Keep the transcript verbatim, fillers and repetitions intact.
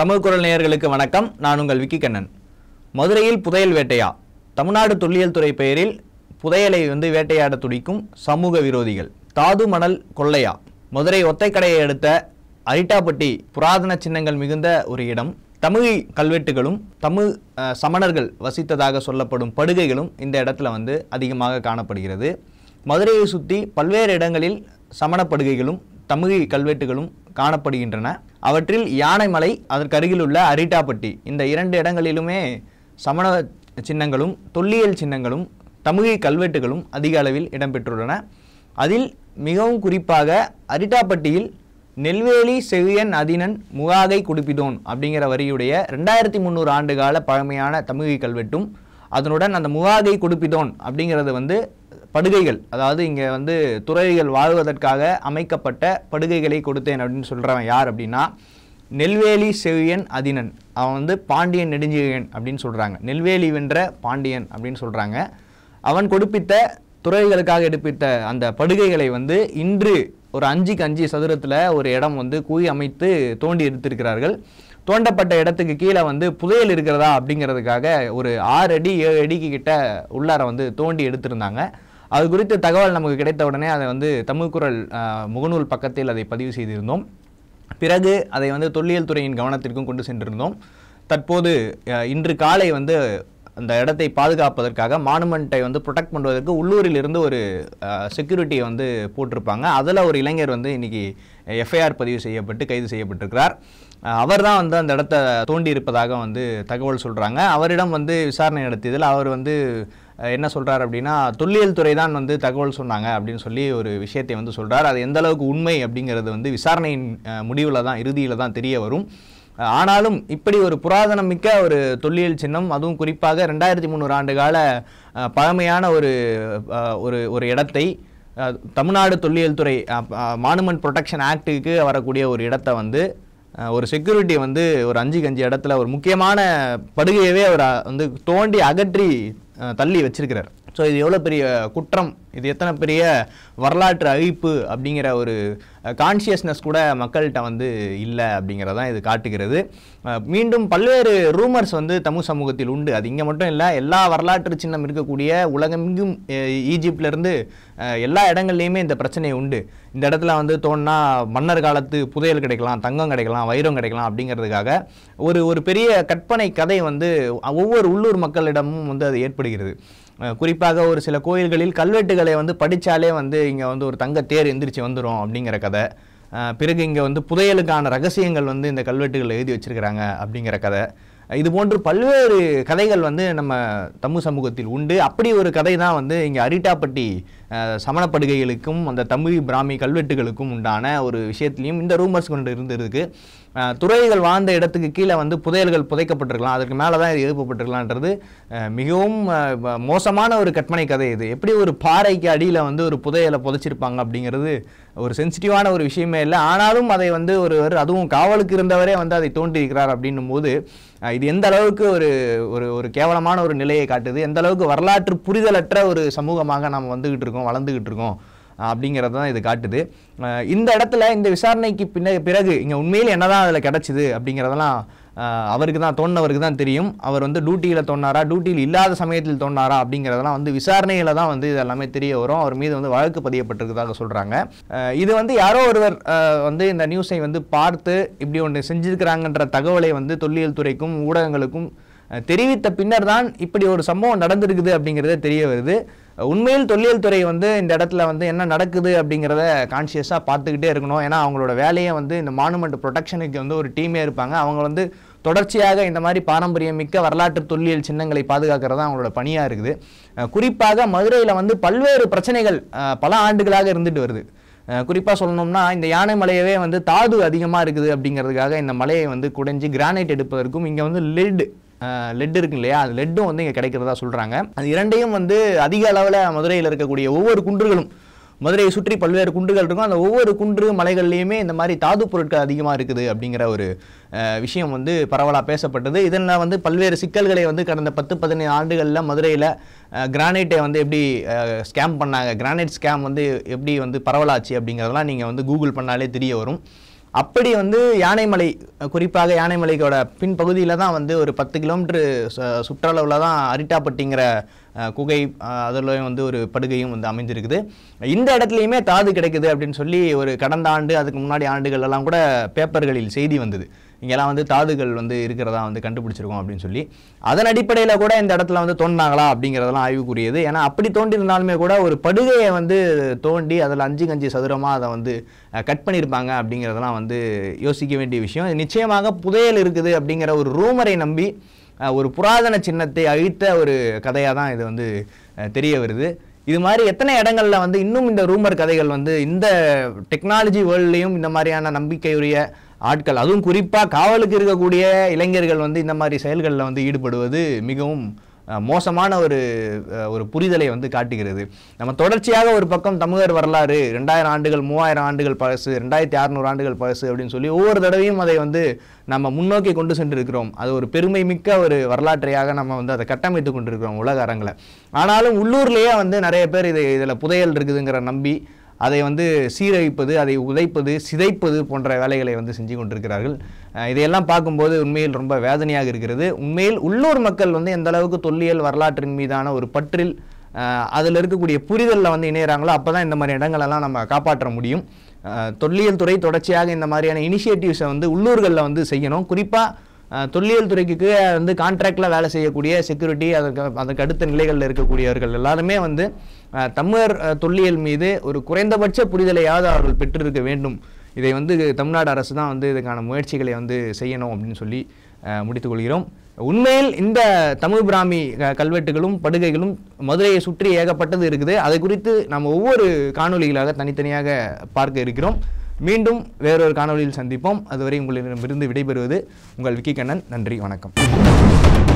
தமிழ் குரல் நேயர்களுக்கு வணக்கம். நான் உங்கள் விக்கிகண்ணன். மதுரையில் புதையல் வேட்டையா? தமிழ்நாடு தொல்லியல் துறை பெயரில் புதையலை வந்து வேட்டையாட துடிக்கும் சமூக விரோதிகள். தாது மணல் கொள்ளையா? மதுரை ஒத்தைக்கடையை அடுத்த அரிட்டாப்பட்டி புராதன சின்னங்கள் மிகுந்த ஒரு இடம். தமிழ் கல்வெட்டுகளும் தமிழ் சமணர்கள் வசித்ததாக சொல்லப்படும் படுகைகளும் இந்த இடத்துல வந்து அதிகமாக காணப்படுகிறது. மதுரையை சுற்றி பல்வேறு இடங்களில் சமணப்படுகைகளும் தமிழ் கல்வெட்டுகளும் காணப்படுகின்றன. அவற்றில் யானைமலை, அதற்கருகில் உள்ள அரிட்டாப்பட்டி, இந்த இரண்டு இடங்களிலுமே சமண சின்னங்களும் தொல்லியல் சின்னங்களும் தமிழ் கல்வெட்டுகளும் அதிக அளவில் இடம்பெற்றுள்ளன. அதில் மிகவும் குறிப்பாக அரிட்டாப்பட்டியில் நெல்வேலி செவியன் அதினன் முகாகை குடுப்பிதோன் அப்படிங்கிற வரியுடைய ரெண்டாயிரத்தி முந்நூறு ஆண்டுகால பழமையான தமிழ் கல்வெட்டும், அதனுடன் அந்த முகாகை குடுப்பிதோன் அப்படிங்கிறது வந்து படுகைகள், அதாவது இங்கே வந்து துறவிகள் வாழ்வதற்காக அமைக்கப்பட்ட படுகைகளை கொடுத்தேன் அப்படின்னு சொல்கிறவன் யார் அப்படின்னா நெல்வேலி செவியன் அதினன். அவன் வந்து பாண்டியன் நெடுஞ்செழியன் அப்படின்னு சொல்கிறாங்க, நெல்வேலி வென்ற பாண்டியன் அப்படின்னு சொல்கிறாங்க. அவன் கொடுப்பித்த துறவிகளுக்காக எடுப்பித்த அந்த படுகைகளை வந்து இன்று ஒரு அஞ்சுக்கு அஞ்சு சதுரத்தில் ஒரு இடம் வந்து குழி அமைத்து தோண்டி எடுத்திருக்கிறார்கள். தோண்டப்பட்ட இடத்துக்கு கீழே வந்து புதையல் இருக்கிறதா அப்படிங்கிறதுக்காக ஒரு ஆறு அடி ஏழு அடிக்கு கிட்ட உள்ளார வந்து தோண்டி எடுத்திருந்தாங்க. அது குறித்த தகவல் நமக்கு கிடைத்த உடனே அதை வந்து தமிழ் குரல் முகநூல் பக்கத்தில் அதை பதிவு செய்திருந்தோம். பிறகு அதை வந்து தொல்லியல் துறையின் கவனத்திற்கும் கொண்டு சென்றிருந்தோம். தற்போது இன்று காலை வந்து அந்த இடத்தை பாதுகாப்பதற்காக, மானுமெண்ட்டை வந்து ப்ரொடெக்ட் பண்ணுவதற்கு உள்ளூரிலிருந்து ஒரு செக்யூரிட்டியை வந்து போட்டிருப்பாங்க. அதில் ஒரு இளைஞர் வந்து இன்றைக்கி எஃப்ஐஆர் பதிவு செய்யப்பட்டு கைது செய்யப்பட்டிருக்கிறார். அவர் தான் வந்து அந்த இடத்த தோண்டி இருப்பதாக வந்து தகவல் சொல்கிறாங்க. அவரிடம் வந்து விசாரணை நடத்தியதில் அவர் வந்து என்ன சொல்கிறார் அப்படின்னா தொல்லியல் துறை தான் வந்து தகவல் சொன்னாங்க அப்படின்னு சொல்லி ஒரு விஷயத்தை வந்து சொல்கிறார். அது எந்த அளவுக்கு உண்மை அப்படிங்கிறது வந்து விசாரணையின் முடிவில் தான், இறுதியில் தான் தெரிய வரும். ஆனாலும் இப்படி ஒரு புராதனம் மிக்க ஒரு தொல்லியல் சின்னம், அதுவும் குறிப்பாக ரெண்டாயிரத்தி முந்நூறு ஆண்டு கால பழமையான ஒரு ஒரு ஒரு இடத்தை தமிழ்நாடு தொல்லியல் துறை மானுமெண்ட் ப்ரொடெக்ஷன் ஆக்டுக்கு வரக்கூடிய ஒரு இடத்த வந்து ஒரு செக்யூரிட்டி வந்து ஒரு அஞ்சு கஞ்சி இடத்துல ஒரு முக்கியமான படுகையவே அவர் வந்து தோண்டி அகற்றி தள்ளி வச்சிருக்கிறார். ஸோ இது எவ்வளோ பெரிய குற்றம், இது எத்தனை பெரிய வரலாற்று அழிப்பு அப்படிங்கிற ஒரு கான்ஷியஸ்னஸ் கூட மக்கள்கிட்ட வந்து இல்லை அப்படிங்கிறதான் இது காட்டுகிறது. மீண்டும் பல்வேறு ரூமர்ஸ் வந்து தமிழ் சமூகத்தில் உண்டு. அது இங்கே மட்டும் இல்லை, எல்லா வரலாற்று சின்னம் இருக்கக்கூடிய உலகமெங்கும் ஈஜிப்டிலேருந்து எல்லா இடங்கள்லையுமே இந்த பிரச்சனை உண்டு. இந்த இடத்துல வந்து தோணுனா மன்னர் காலத்து புதையல் கிடைக்கலாம், தங்கம் கிடைக்கலாம், வைரம் கிடைக்கலாம் அப்படிங்கிறதுக்காக ஒரு ஒரு பெரிய கற்பனை கதை வந்து ஒவ்வொரு உள்ளூர் மக்களிடமும் வந்து அது ஏற்படுகிறது. குறிப்பாக ஒரு சில கோயில்களில் கல்வெட்டுகளை வந்து படித்தாலே வந்து இங்கே வந்து ஒரு தங்க தேர் எந்திரிச்சு வந்துடும் அப்படிங்கிற கதை, பிறகு இங்கே வந்து புதையலுக்கான ரகசியங்கள் வந்து இந்த கல்வெட்டுகளில் எழுதி வச்சுருக்கிறாங்க அப்படிங்கிற கதை, இது போன்று பல்வேறு கதைகள் வந்து நம்ம தமிழ் சமூகத்தில் உண்டு. அப்படி ஒரு கதை தான் வந்து இங்கே அரிட்டாப்பட்டி சமணப்படுகைகளுக்கும் அந்த தமிழ் பிராமி கல்வெட்டுகளுக்கும் உண்டான ஒரு விஷயத்துலையும் இந்த ரூமர்ஸ் கொண்டு இருந்திருக்கு. துறைகள் வாழ்ந்த இடத்துக்கு கீழே வந்து புதையல்கள் புதைக்கப்பட்டிருக்கலாம், அதற்கு மேலே தான் இது எழுப்பப்பட்டிருக்கலான்றது மிகவும் மோசமான ஒரு கற்பனை கதை. இது எப்படி ஒரு பாறைக்கு அடியில் வந்து ஒரு புதையலை புதைச்சிருப்பாங்க அப்படிங்கிறது ஒரு சென்சிட்டிவான ஒரு விஷயமே இல்லை. ஆனாலும் அதை வந்து ஒரு அதுவும் காவலுக்கு இருந்தவரே வந்து அதை தோன்றியிருக்கிறார் அப்படின்னும் போது இது எந்த அளவுக்கு ஒரு ஒரு ஒரு கேவலமான ஒரு நிலையை காட்டுது, எந்த அளவுக்கு வரலாற்று புரிதலற்ற ஒரு சமூகமாக நாம் வந்துக்கிட்டு இருக்கோம், வளர்ந்துக்கிட்டு இருக்கோம் அப்படிங்கிறது தான் இது காட்டுது. இந்த இடத்துல இந்த விசாரணைக்கு பின்ன பிறகு இங்கே உண்மையில் என்ன தான் அதில் கிடச்சிது அப்படிங்கிறதெல்லாம் அவருக்கு தான், தோன்றவருக்கு தான் தெரியும். அவர் வந்து டியூட்டியில் தோன்றாரா, டியூட்டியில் இல்லாத சமயத்தில் தோன்றாரா அப்படிங்கிறதெல்லாம் வந்து விசாரணையில் தான் வந்து இது எல்லாமே தெரிய வரும். அவர் மீது வந்து வழக்கு பதியப்பட்டிருக்கிறதாக சொல்கிறாங்க. இது வந்து யாரோ ஒருவர் வந்து இந்த நியூஸை வந்து பார்த்து இப்படி ஒன்று செஞ்சுருக்கிறாங்கன்ற தகவலை வந்து தொல்லியல் துறைக்கும் ஊடகங்களுக்கும் தெரிவித்த பின்னர் தான் இப்படி ஒரு சம்பவம் நடந்திருக்குது அப்படிங்கிறத தெரிய வருது. உண்மையில் தொல்லியல் துறை வந்து இந்த இடத்துல வந்து என்ன நடக்குது அப்படிங்கிறத கான்ஷியஸாக பார்த்துக்கிட்டே இருக்கணும். ஏன்னா அவங்களோட வேலையை வந்து இந்த மானுமெண்ட் ப்ரொடெக்ஷனுக்கு வந்து ஒரு டீமே இருப்பாங்க. அவங்க வந்து தொடர்ச்சியாக இந்த மாதிரி பாரம்பரியமிக்க வரலாற்று தொல்லியல் சின்னங்களை பாதுகாக்கிறது தான் அவங்களோட பணியாக இருக்குது. குறிப்பாக மதுரையில் வந்து பல்வேறு பிரச்சனைகள் பல ஆண்டுகளாக இருந்துட்டு வருது. குறிப்பாக சொல்லணும்னா இந்த யானை மலையவே வந்து தாது அதிகமாக இருக்குது அப்படிங்கிறதுக்காக இந்த மலையை வந்து குடைஞ்சி கிரானைட் எடுப்பதற்கும், இங்கே வந்து லெட் லெட் இருக்கு இல்லையா, அது லெட்டும் வந்து இங்கே கிடைக்கிறதா சொல்கிறாங்க. அது இரண்டையும் வந்து அதிக அளவில் மதுரையில் இருக்கக்கூடிய ஒவ்வொரு குன்றுகளும், மதுரையை சுற்றி பல்வேறு குன்றுகள் இருக்கும், அந்த ஒவ்வொரு குன்று மலைகள்லையுமே இந்த மாதிரி தாது பொருட்கள் அதிகமாக இருக்குது அப்படிங்கிற ஒரு விஷயம் வந்து பரவலாக பேசப்பட்டது. இதனால் வந்து பல்வேறு சிக்கல்களை வந்து கடந்த பத்து பதினேழு ஆண்டுகளில் மதுரையில் கிரானைட்டை வந்து எப்படி ஸ்கேம் பண்ணாங்க, கிரானைட் ஸ்கேம் வந்து எப்படி வந்து பரவலாச்சு அப்படிங்கிறதெல்லாம் நீங்கள் வந்து கூகுள் பண்ணாலே தெரிய வரும். அப்படி வந்து யானைமலை குறிப்பாக யானைமலையோட பின் பகுதியில தான் வந்து ஒரு ten கிலோமீட்டர் சுற்றளவுல தான் அரிட்டாப்பட்டிங்கற குகை அதலயே வந்து ஒரு படுகையும் வந்து அமைஞ்சிருக்குது. இந்த இடத்துலயுமே தாது கிடைக்குது அப்படினு சொல்லி ஒரு கடந்த ஆண்டு அதுக்கு முன்னாடி ஆண்டுகள் எல்லாம் கூட பேப்பர்களில் செய்தி வந்தது. இங்கலாம் வந்து தாதுகள் வந்து இருக்குறதா வந்து கண்டுபிடிச்சிருக்கோம் அப்படினு சொல்லி அதன் அடிப்படையில கூட இந்த இடத்துல வந்து தோண்டாங்களா அப்படிங்கறதெல்லாம் ஆய்வுக்குரியது. ஏனா அப்படி தோண்டி இருந்தாலுமே கூட ஒரு படுகையை வந்து தோண்டி அதல five five சதுரமா அத வந்து கட் பண்ணி இருப்பாங்க அப்படிங்கறதெல்லாம் வந்து யோசிக்க வேண்டிய விஷயம். நிச்சயமாக புதையல் இருக்குது அப்படிங்கற ஒரு ரூமரை நம்பி ஒரு புராதன சின்னத்தை அழித்த ஒரு கதையா தான் இது வந்து தெரிய வருது. இது மாதிரி எத்தனை இடங்கள்ல வந்து இன்னும் இந்த ரூமர் கதைகள் வந்து இந்த டெக்னாலஜி வேர்ல்ட்லயும் இந்த மாதிரியான நம்பிக்கையுடைய ஆட்கள் அதுவும் குறிப்பா காவலுக்கு இருக்க கூடிய இளைஞர்கள் வந்து இந்த மாதிரி செயல்களல வந்து ஈடுபடுவது மிகவும் மோசமான ஒரு ஒரு புரிதலை வந்து காட்டுகிறது. நம்ம தொடர்ச்சியாக ஒரு பக்கம் தமிழர் வரலாறு two thousand ஆண்டுகள் three thousand ஆண்டுகள் பழசு two thousand six hundred ஆண்டுகள் பழசு அப்படினு சொல்லி ஒவ்வொரு தடவையும் அதை வந்து நம்ம முன்னோக்கி கொண்டு சென்றிருக்கிறோம். அது ஒரு பெருமை மிக்க ஒரு வரலாற்றையாக நம்ம வந்து அதை கட்டமைத்து கொண்டிருக்கிறோம் உலக அரங்கல. ஆனாலும் உள்ளூர்லயே வந்து நிறைய பேர் இது இதல புதையல் இருக்குதுங்கற நம்பி அதை வந்து சீரழிப்பது அதை உடைப்பது சிதைப்பது போன்ற வேலைகளை வந்து செஞ்சு கொண்டிருக்கிறார்கள். இதையெல்லாம் பாக்கும்போது உண்மையில் ரொம்ப வேதனையாக இருக்கிறது. உண்மையில் உள்ளூர் மக்கள் வந்து எந்த அளவுக்கு தொல்லியல் வரலாற்றின் மீதான ஒரு பற்றில் அதில இருக்க கூடிய புரிதல்ல வந்து இணையறாங்களோ அப்பதான் இந்த மாதிரி இடங்கள் எல்லாம் நம்ம காப்பாற்ற முடியும். தொல்லியல் துறை தொடர்ச்சியாக இந்த மாதிரியான இனிஷியேட்டிவ்ஸ் வந்து உள்ளூர்கள்ல வந்து செய்யணும். குறிப்பா தொல்லியல் துறைக்கு வந்து கான்ட்ராக்ட்ல வேலை செய்ய கூடிய செக்யூரிட்டி அதற்கு அடுத்த நிலைகளில் இருக்க கூடியவர்கள் எல்லாரும் வந்து தமிழர் தொல்லியல் மீது ஒரு குறைந்தபட்ச புரிதலையாவது அவர்கள் பெற்றிருக்க வேண்டும். இதை வந்து தமிழ்நாடு அரசு தான் வந்து இதற்கான முயற்சிகளை வந்து செய்யணும் அப்படினு சொல்லி முடித்துக் கொள்கிறோம். உண்மையில் இந்த தமிழ் பிராமி கல்வெட்டுகளும் படுகைகளும் மதுரையை சுற்றி ஏகப்பட்டது இருக்குது. அதை குறித்து நாம் ஒவ்வொரு காணொளிகளாக தனித்தனியாக பார்க்க இருக்கிறோம். மீண்டும் வேறொரு காணொளியில் சந்திப்போம். அதுவரை உங்களிடமிருந்து விடைபெறுவது உங்கள் விக்கி கண்ணன். நன்றி, வணக்கம்.